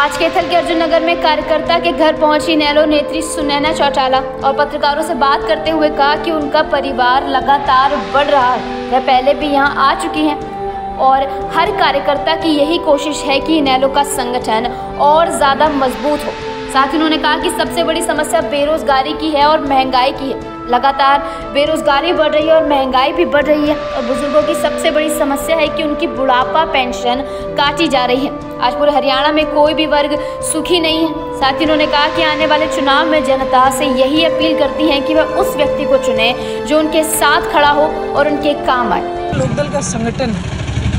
आज कैथल के अर्जुन नगर में कार्यकर्ता के घर पहुंची नेलो नेत्री सुनैना चौटाला और पत्रकारों से बात करते हुए कहा कि उनका परिवार लगातार बढ़ रहा है। वह पहले भी यहाँ आ चुकी हैं और हर कार्यकर्ता की यही कोशिश है कि इनेलो का संगठन और ज़्यादा मजबूत हो। साथ ही उन्होंने कहा कि सबसे बड़ी समस्या बेरोजगारी की है और महंगाई की है। लगातार बेरोजगारी बढ़ रही है और महंगाई भी बढ़ रही है और बुजुर्गों की सबसे बड़ी समस्या है कि उनकी बुढ़ापा पेंशन काटी जा रही है। आज पूरे हरियाणा में कोई भी वर्ग सुखी नहीं है। साथ ही उन्होंने कहा कि आने वाले चुनाव में जनता से यही अपील करती है कि वह उस व्यक्ति को चुने जो उनके साथ खड़ा हो और उनके काम आए। लोकदल का संगठन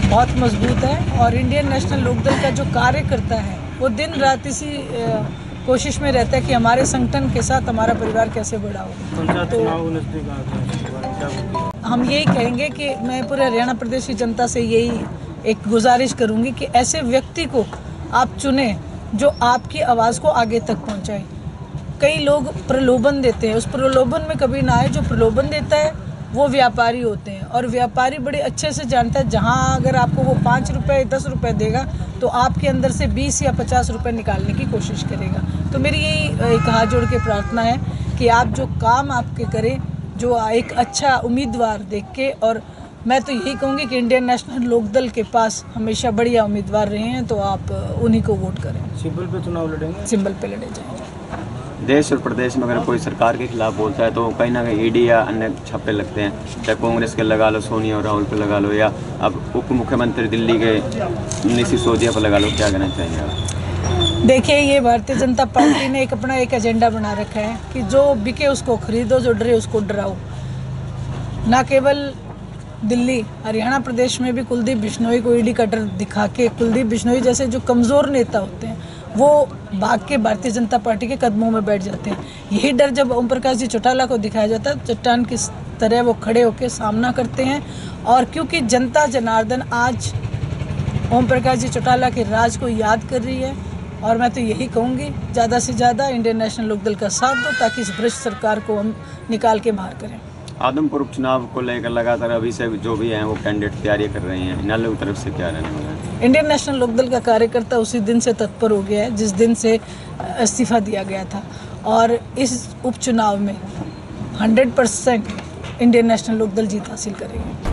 बहुत मजबूत है और इंडियन नेशनल लोकदल का जो कार्यकर्ता है वो दिन रात इसी कोशिश में रहता है कि हमारे संगठन के साथ हमारा परिवार कैसे बड़ा हो। तो हम यही कहेंगे कि मैं पूरे हरियाणा प्रदेश की जनता से यही एक गुजारिश करूंगी कि ऐसे व्यक्ति को आप चुने जो आपकी आवाज़ को आगे तक पहुंचाए। कई लोग प्रलोभन देते हैं, उस प्रलोभन में कभी ना आए। जो प्रलोभन देता है वो व्यापारी होते हैं और व्यापारी बड़े अच्छे से जानता है जहाँ अगर आपको वो 5 रुपये 10 रुपये देगा तो आपके अंदर से 20 या 50 रुपये निकालने की कोशिश करेगा। तो मेरी यही एक हाथ जोड़ के प्रार्थना है कि आप जो काम आपके करें, जो एक अच्छा उम्मीदवार देख के, और मैं तो यही कहूँगी कि इंडियन नेशनल लोकदल के पास हमेशा बढ़िया उम्मीदवार रहे हैं तो आप उन्हीं को वोट करें। सिंबल पे चुनाव लड़ेंगे, सिंबल पे लड़े जाएंगे। देश और प्रदेश में अगर कोई सरकार के खिलाफ बोलता है तो कहीं ना कहीं ईडी या अन्य छापे लगते हैं, चाहे कांग्रेस के लगा लो, सोनिया और राहुल पे लगा लो, या अब उप मुख्यमंत्री दिल्ली के सिसोदिया पर लगा लो। क्या कहना चाहिए? देखिए, ये भारतीय जनता पार्टी ने एक अपना एक एजेंडा बना रखा है कि जो बिके उसको खरीदो, जो डरे उसको डराओ। ना केवल दिल्ली, हरियाणा प्रदेश में भी कुलदीप बिश्नोई को ईडी का डर दिखा के, कुलदीप बिश्नोई जैसे जो कमज़ोर नेता होते हैं वो भाग के भारतीय जनता पार्टी के कदमों में बैठ जाते हैं। यही डर जब ओम प्रकाश जी चौटाला को दिखाया जाता है, चट्टान की तरह वो खड़े होकर सामना करते हैं। और क्योंकि जनता जनार्दन आज ओम प्रकाश जी चौटाला के राज को याद कर रही है और मैं तो यही कहूँगी ज़्यादा से ज़्यादा इंडियन नेशनल लोकदल का साथ दो ताकि इस भ्रष्ट सरकार को हम निकाल के बाहर करें। आदमपुर उपचुनाव को लेकर लगातार अभी से जो भी हैं वो कैंडिडेट तैयारी कर रहे हैं, इनेलो की तरफ से क्या रहने वाला है? इंडियन नेशनल लोकदल का कार्यकर्ता उसी दिन से तत्पर हो गया है जिस दिन से इस्तीफा दिया गया था और इस उपचुनाव में 100% इंडियन नेशनल लोकदल जीत हासिल करेगी।